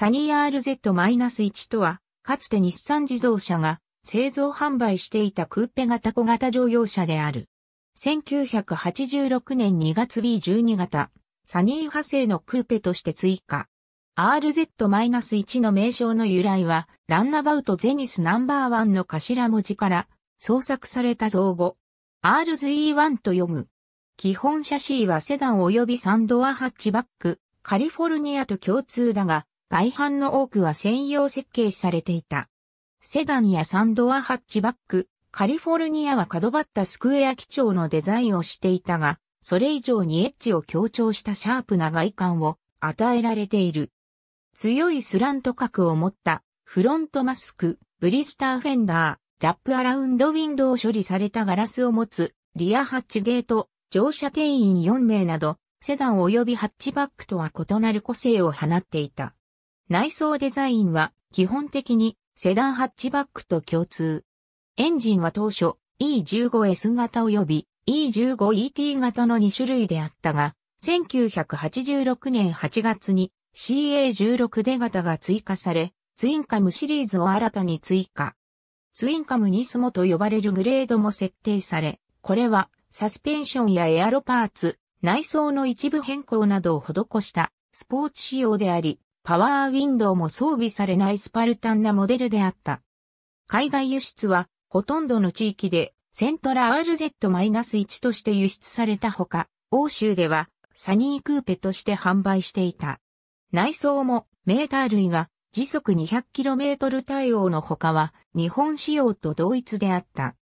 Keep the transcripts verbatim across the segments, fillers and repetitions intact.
サニー アールゼット ワン とは、かつて日産自動車が製造販売していたクーペ型小型乗用車である。せんきゅうひゃくはちじゅうろくねんにがつ ビーじゅうに 型、サニー派生のクーペとして追加。アールゼット ワン の名称の由来は、ランナバウトゼニスナンバーワンの頭文字から創作された造語。アールゼット ワン と読む。基本シャシーはセダン及びサンドアハッチバック、カリフォルニアと共通だが、外観の多くは専用設計されていた。セダンやサンドアハッチバック、カリフォルニアは角張ったスクエア基調のデザインをしていたが、それ以上にエッジを強調したシャープな外観を与えられている。強いスラント角を持ったフロントマスク、ブリスターフェンダー、ラップアラウンドウィンドウ処理されたガラスを持つリアハッチゲート、乗車定員よんめいなど、セダン及びハッチバックとは異なる個性を放っていた。内装デザインは基本的にセダンハッチバックと共通。エンジンは当初 イーじゅうごエス 型及び イーじゅうごイーティー 型のにしゅるいであったが、せんきゅうひゃくはちじゅうろくねんはちがつに シーエーじゅうろくディー 型が追加され、ツインカムシリーズを新たに追加。ツインカムニスモと呼ばれるグレードも設定され、これはサスペンションやエアロパーツ、内装の一部変更などを施したスポーツ仕様であり、パワーウィンドウも装備されないスパルタンなモデルであった。海外輸出はほとんどの地域でセントラ アールゼット ワン として輸出されたほか、欧州ではサニークーペとして販売していた。内装もメーター類が時速 にひゃくキロメートル 対応のほかは日本仕様と同一であった。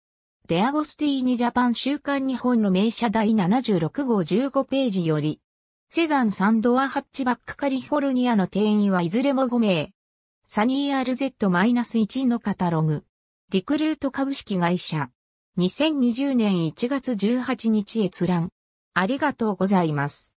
デアゴスティーニジャパン週刊日本の名車だいななじゅうろくごうじゅうごページより、セダンサンドアハッチバックカリフォルニアの定員はいずれもごめい。サニー アールゼット ワン のカタログ。リクルート株式会社。にせんにじゅうねんいちがつじゅうはちにち閲覧。ありがとうございます。